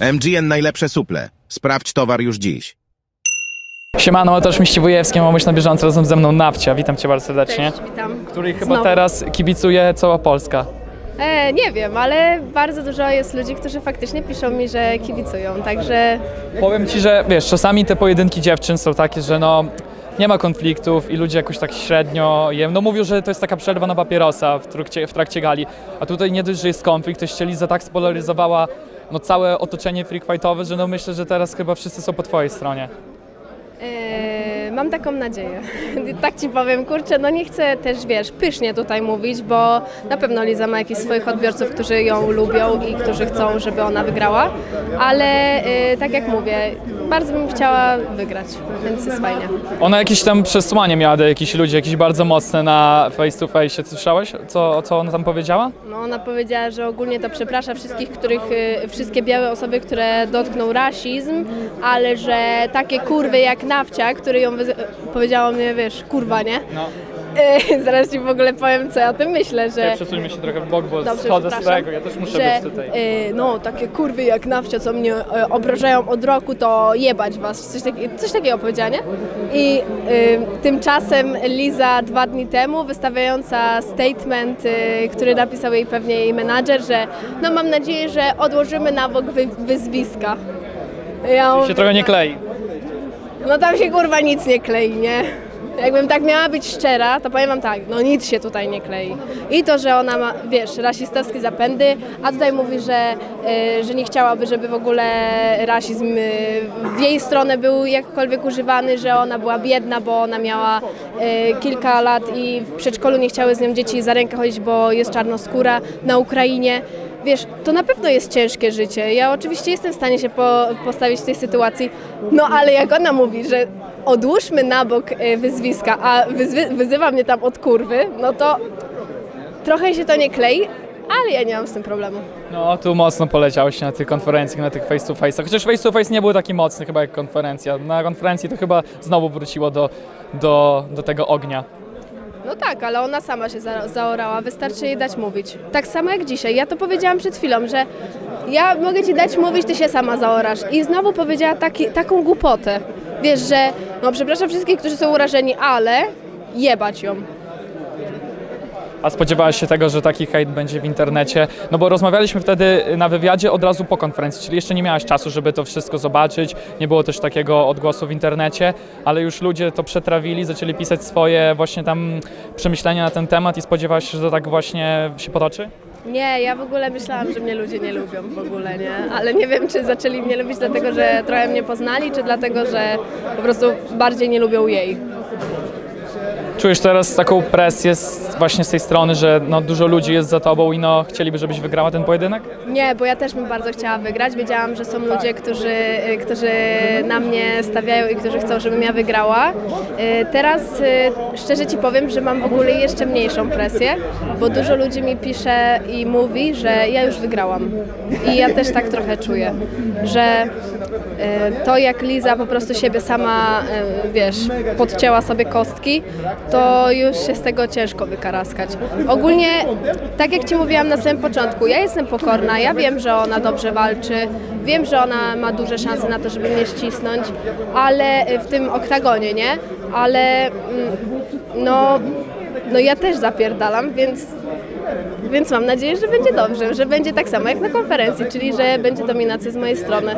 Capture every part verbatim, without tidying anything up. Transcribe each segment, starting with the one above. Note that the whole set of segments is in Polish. M G N najlepsze suple. Sprawdź towar już dziś. Siemano, to już Mściwujewski, mam być na bieżąco, razem ze mną Nawcia. Witam Cię bardzo serdecznie. Cześć, witam. Której chyba Znowu. teraz kibicuje cała Polska. E, nie wiem, ale bardzo dużo jest ludzi, którzy faktycznie piszą mi, że kibicują, także... Powiem Ci, że wiesz, czasami te pojedynki dziewczyn są takie, że no... nie ma konfliktów i ludzie jakoś tak średnio jem. No mówią, że to jest taka przerwa na papierosa w trakcie, w trakcie gali. A tutaj nie dość, że jest konflikt, to jeszcze Liza tak spolaryzowała no, całe otoczenie freak fightowe, że no myślę, że teraz chyba wszyscy są po Twojej stronie. Eee, mam taką nadzieję. Tak Ci powiem, kurczę, no nie chcę też, wiesz, pysznie tutaj mówić, bo na pewno Liza ma jakichś swoich odbiorców, którzy ją lubią i którzy chcą, żeby ona wygrała, ale e, tak jak mówię, bardzo bym chciała wygrać, więc jest fajnie. Ona jakieś tam przesłanie miała do jakichś ludzi, jakieś bardzo mocne na face to face. Słyszałeś, co, co ona tam powiedziała? No ona powiedziała, że ogólnie to przeprasza wszystkich, których, wszystkie białe osoby, które dotknął rasizm, ale że takie kurwy jak Nawcia, który ją powiedziała mnie, wiesz, kurwa, nie? No. Yy, zaraz Ci w ogóle powiem, co ja o tym myślę, że... Ja przesuńmy się trochę w bok, bo Dobrze, schodzę z tego, ja też muszę że, być tutaj. Yy, no, takie kurwy jak Nawcia, co mnie yy, obrażają od roku, to jebać was, coś, taki, coś takiego powiedziała, nie? I yy, tymczasem Liza dwa dni temu wystawiająca statement, yy, który napisał jej pewnie jej menadżer, że no mam nadzieję, że odłożymy na bok wy wyzwiska. Ja mówię, się trochę nie klei. No tam się kurwa nic nie klei, nie? Jakbym tak miała być szczera, to powiem wam tak, no nic się tutaj nie klei. I to, że ona ma, wiesz, rasistowskie zapędy, a tutaj mówi, że, y, że nie chciałaby, żeby w ogóle rasizm y, w jej stronę był jakkolwiek używany, że ona była biedna, bo ona miała y, kilka lat i w przedszkolu nie chciały z nią dzieci za rękę chodzić, bo jest czarnoskóra na Ukrainie. Wiesz, to na pewno jest ciężkie życie. Ja oczywiście jestem w stanie się po, postawić w tej sytuacji, no ale jak ona mówi, że odłóżmy na bok wyzwiska, a wyzwy, wyzywa mnie tam od kurwy, no to trochę się to nie klei, ale ja nie mam z tym problemu. No tu mocno poleciałeś na tych konferencjach, na tych face to face'ach, chociaż face to face nie był taki mocny chyba jak konferencja. Na konferencji to chyba znowu wróciło do, do, do tego ognia. No tak, ale ona sama się za zaorała, wystarczy jej dać mówić. Tak samo jak dzisiaj, ja to powiedziałam przed chwilą, że ja mogę Ci dać mówić, Ty się sama zaorasz. I znowu powiedziała taki, taką głupotę, wiesz, że no przepraszam wszystkich, którzy są urażeni, ale jebać ją. A spodziewałaś się tego, że taki hejt będzie w internecie? No bo rozmawialiśmy wtedy na wywiadzie od razu po konferencji, czyli jeszcze nie miałaś czasu, żeby to wszystko zobaczyć, nie było też takiego odgłosu w internecie, ale już ludzie to przetrawili, zaczęli pisać swoje właśnie tam przemyślenia na ten temat i spodziewałaś się, że to tak właśnie się potoczy? Nie, ja w ogóle myślałam, że mnie ludzie nie lubią w ogóle, nie? Ale nie wiem, czy zaczęli mnie lubić dlatego, że trochę mnie poznali, czy dlatego, że po prostu bardziej nie lubią jej. Czujesz teraz taką presję z, właśnie z tej strony, że no, dużo ludzi jest za tobą i no, chcieliby, żebyś wygrała ten pojedynek? Nie, bo ja też bym bardzo chciała wygrać. Wiedziałam, że są ludzie, którzy, którzy na mnie stawiają i którzy chcą, żebym ja wygrała. Teraz szczerze Ci powiem, że mam w ogóle jeszcze mniejszą presję, bo dużo ludzi mi pisze i mówi, że ja już wygrałam. I ja też tak trochę czuję, że to jak Liza po prostu siebie sama, wiesz, podcięła sobie kostki, to już się z tego ciężko wykaraskać. Ogólnie, tak jak Ci mówiłam na samym początku, ja jestem pokorna, ja wiem, że ona dobrze walczy, wiem, że ona ma duże szanse na to, żeby mnie ścisnąć, ale w tym oktagonie, nie? Ale no, no ja też zapierdalam, więc, więc mam nadzieję, że będzie dobrze, że będzie tak samo jak na konferencji, czyli że będzie dominacja z mojej strony.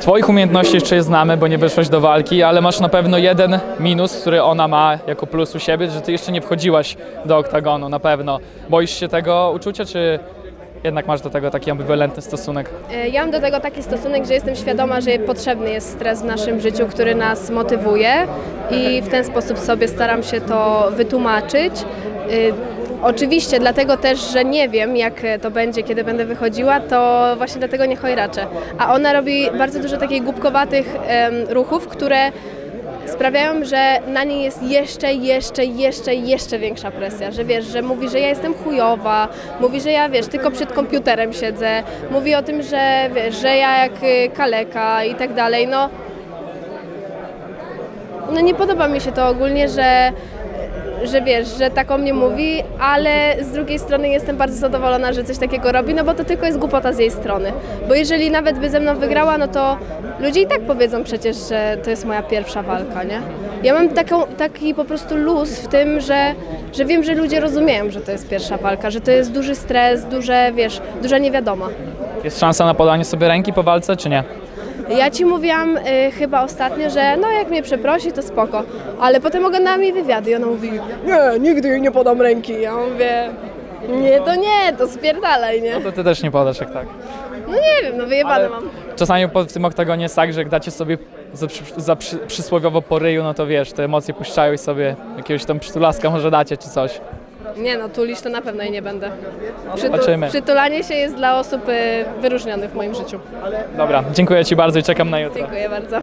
Twoich umiejętności jeszcze je znamy, bo nie wyszłaś do walki, ale masz na pewno jeden minus, który ona ma jako plus u siebie, że ty jeszcze nie wchodziłaś do oktagonu, na pewno. Boisz się tego uczucia, czy jednak masz do tego taki ambiwalentny stosunek? Ja mam do tego taki stosunek, że jestem świadoma, że potrzebny jest stres w naszym życiu, który nas motywuje i w ten sposób sobie staram się to wytłumaczyć. Oczywiście, dlatego też, że nie wiem, jak to będzie, kiedy będę wychodziła, to właśnie dlatego nie hojraczę. A ona robi bardzo dużo takich głupkowatych em, ruchów, które sprawiają, że na niej jest jeszcze, jeszcze, jeszcze, jeszcze większa presja. Że wiesz, że mówi, że ja jestem chujowa, mówi, że ja, wiesz, tylko przed komputerem siedzę, mówi o tym, że wiesz, że ja jak kaleka i tak dalej. No, no nie podoba mi się to ogólnie, że że wiesz, że tak o mnie mówi, ale z drugiej strony jestem bardzo zadowolona, że coś takiego robi, no bo to tylko jest głupota z jej strony. Bo jeżeli nawet by ze mną wygrała, no to ludzie i tak powiedzą przecież, że to jest moja pierwsza walka, nie? Ja mam taką, taki po prostu luz w tym, że, że wiem, że ludzie rozumieją, że to jest pierwsza walka, że to jest duży stres, duże, wiesz, duża niewiadoma. Jest szansa na podanie sobie ręki po walce, czy nie? Ja ci mówiłam y, chyba ostatnio, że no jak mnie przeprosi, to spoko, ale potem oglądałam jej wywiady i ona mówi, nie, nigdy jej nie podam ręki. Ja mówię, nie, to nie, to spierdalaj, nie? No to ty też nie podasz, jak tak. No nie wiem, no wyjebane mam. Czasami w tym oktagonie jest tak, że jak dacie sobie za, za przy, przysłowiowo po ryju, no to wiesz, te emocje puszczają i sobie jakiegoś tam przytulaska może dacie czy coś. Nie no, tulić to na pewno i nie będę. Przytu przytulanie się jest dla osób y, wyróżnionych w moim życiu. Dobra, dziękuję ci bardzo i czekam na jutro. Dziękuję bardzo.